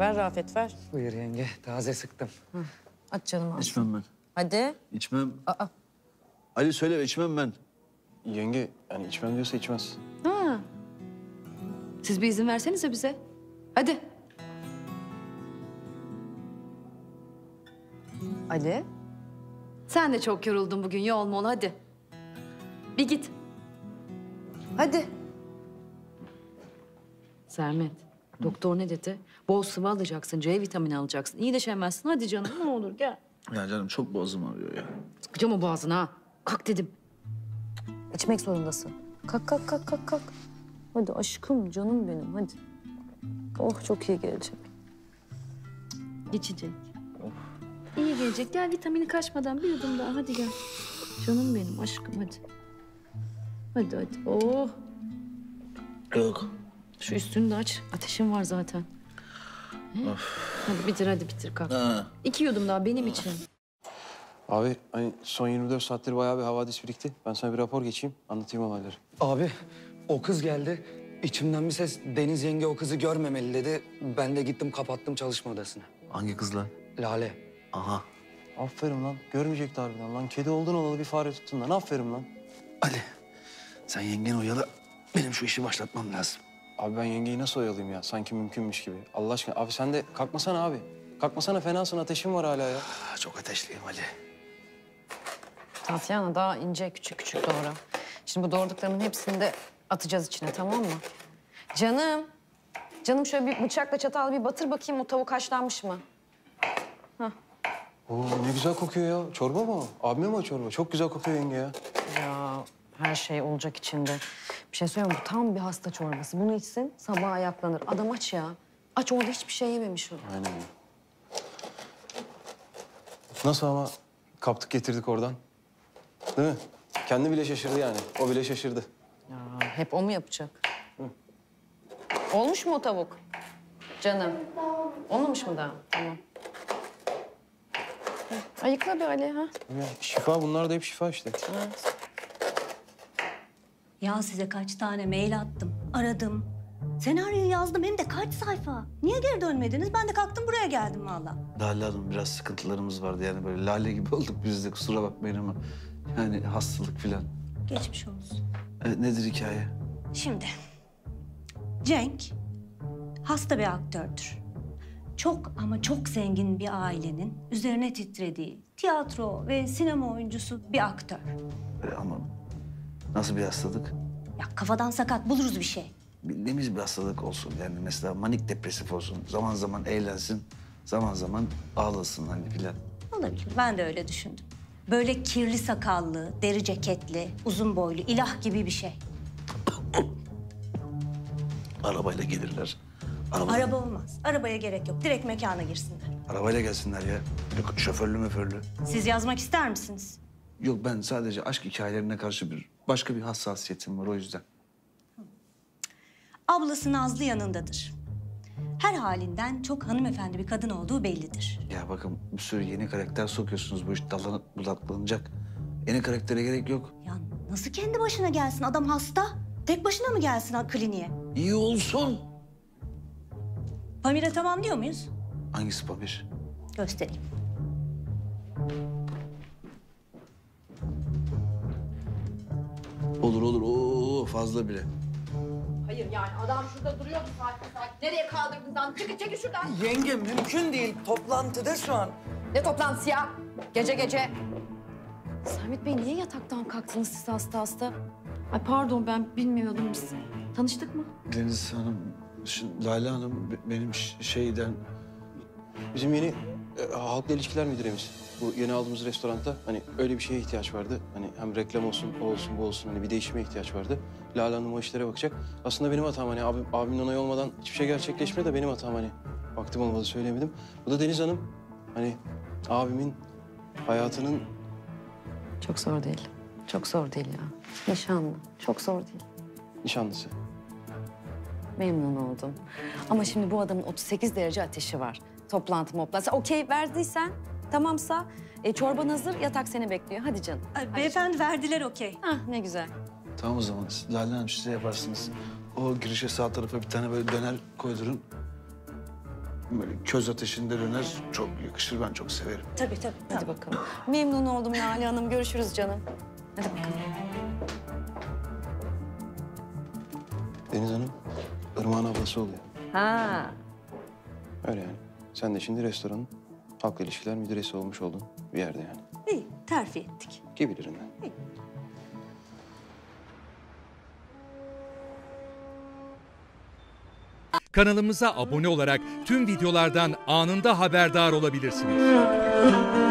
Ver Rafet, ver. Buyur yenge, taze sıktım. Hı. At canım ağzını. İçmem ben. Hadi. İçmem. Aa. Ali söyle, içmem ben. Yenge, yani içmem diyorsa içmez. Ha. Siz bir izin versenize bize. Hadi. Ali. Sen de çok yoruldun bugün, yoğun ol hadi. Bir git. Hadi. Sermet, doktor ne dedi? Bol sıvı alacaksın, C vitamini alacaksın. İyileşemezsin, hadi canım ne olur gel. Ya canım çok boğazım ağrıyor ya. Sıkacağım o boğazını ha. Kalk dedim. İçmek zorundasın. Kalk, kalk, kalk, kalk, kalk. Hadi aşkım, canım benim, hadi. Oh, çok iyi gelecek. Geçecek. Of. İyi gelecek. Gel vitamini kaçmadan bir yudum daha, hadi gel. Canım benim, aşkım, hadi. Hadi, hadi. Oh. Yok. Şu üstünü de aç. Ateşin var zaten. Hadi bitir, hadi bitir, kalk. Ha. 2 yudum daha benim için. Abi hani son 24 saattir bayağı bir havadis birikti. Ben sana bir rapor geçeyim, anlatayım olayları. Abi o kız geldi, içimden bir ses Deniz yenge o kızı görmemeli dedi. Ben de gittim kapattım çalışma odasına. Hangi kızla? Lale. Aha. Aferin lan, görmeyecekti harbiden lan. Kedi oldun olalı bir fare tuttun lan, aferin lan. Ali, sen yengeni oyalı, benim şu işi başlatmam lazım. Abi ben yengeyi nasıl oyalayayım ya, sanki mümkünmüş gibi. Allah aşkına abi sen de kalkmasana abi. Kalkmasana fenasın, ateşin var hala ya. Çok ateşliyim Ali. Tatyana daha ince küçük küçük doğra. Şimdi bu doğradıklarımın hepsini de atacağız içine, tamam mı? Canım. Canım şöyle bir bıçakla çatal bir batır bakayım, o tavuk haşlanmış mı? Hah. Oo ne güzel kokuyor ya. Çorba mı? Abime mi o çorba? Çok güzel kokuyor yenge ya. Ya her şey olacak içinde. Bir şey söyleyeyim mi? Bu tam bir hasta çorbası. Bunu içsin sabah ayaklanır. Adam aç ya. Aç, orada hiçbir şey yememiş o. Aynen. Nasıl ama kaptık getirdik oradan? Değil mi? Kendi bile şaşırdı yani. O bile şaşırdı. Ya, hep o mu yapacak? Hı. Olmuş mu o tavuk? Canım. Olmamış mı daha? Tamam. Ayıkla bir Ali ha. Ya, şifa, bunlar da hep şifa işte. Evet. Ya size kaç tane mail attım, aradım. Senaryoyu yazdım hem de kaç sayfa. Niye geri dönmediniz? Ben de kalktım buraya geldim valla. Lale Hanım biraz sıkıntılarımız vardı yani böyle Lale gibi olduk biz de kusura bakmayın ama. Yani hastalık filan. Geçmiş olsun. Nedir hikaye? Şimdi Cenk hasta bir aktördür. Çok ama çok zengin bir ailenin üzerine titrediği tiyatro ve sinema oyuncusu bir aktör. Ama nasıl bir hastalık? Ya kafadan sakat, buluruz bir şey. Bildiğimiz bir hastalık olsun yani mesela manik depresif olsun. Zaman zaman eğlensin, zaman zaman ağlasın hani filan. Olabilir, ben de öyle düşündüm. Böyle kirli sakallı, deri ceketli, uzun boylu, ilah gibi bir şey. Arabayla gelirler. Araba olmaz. Arabaya gerek yok. Direkt mekana girsinler. Arabayla gelsinler ya. Yok, şoförlü möförlü. Siz yazmak ister misiniz? Yok, ben sadece aşk hikayelerine karşı başka bir hassasiyetim var o yüzden. Ablası Nazlı yanındadır. Her halinden çok hanımefendi bir kadın olduğu bellidir. Ya bakın bir sürü yeni karakter sokuyorsunuz, bu iş dalanıp budaklanacak. Yeni karaktere gerek yok. Ya nasıl kendi başına gelsin? Adam hasta. Tek başına mı gelsin kliniğe? İyi olsun. Pamir'e tamam diyor muyuz? Hangisi Pamir? Göstereyim. Olur olur. Oo, fazla bile. Hayır yani adam şurada duruyor bu saat. Nereye kaldırdın lan? Çıkın çekin şuradan. Yenge mümkün değil. Toplantıda şu an. Ne toplantısı ya? Gece gece. Sermet Bey niye yataktan kalktınız siz hasta hasta? Ay pardon ben bilmiyordum biz. Tanıştık mı? Deniz Hanım, şimdi Lale Hanım benim şeyden... Bizim yeni halkla ilişkiler müdüremiz. Bu yeni aldığımız restoranda hani öyle bir şeye ihtiyaç vardı. Hani hem reklam olsun, o olsun, bu olsun. Hani bir değişime ihtiyaç vardı. Lale Hanım o işlere bakacak. Aslında benim hatam hani abimin onayı olmadan hiçbir şey gerçekleşmedi de benim hatam hani. Vaktim olmadı söyleyemedim. Bu da Deniz Hanım. Hani abimin hayatının... Çok zor değil. Çok zor değil ya. Nişanlı. Çok zor değil. Nişanlısı. Memnun oldum. Ama şimdi bu adamın 38 derece ateşi var. Toplantı. Okey verdiysen... Tamamsa çorban hazır, yatak seni bekliyor. Hadi canım. Beyefendi verdiler okey. Ah ne güzel. Tamam o zaman. Lale Hanım siz de yaparsınız. O girişe sağ tarafa bir tane böyle döner koydurun. böyle köz ateşinde döner, çok yakışır. Ben çok severim. Tabii tabii. Hadi bakalım. Memnun oldum Lale Hanım. Görüşürüz canım. Hadi bakalım. Deniz Hanım, Irmak'ın ablası oluyor. Ha. Öyle yani. Sen de şimdi restoranın halkla ilişkiler müdüresi olmuş oldun bir yerde yani. İyi, terfi ettik. Ki bilirim ben. İyi. Kanalımıza abone olarak tüm videolardan anında haberdar olabilirsiniz.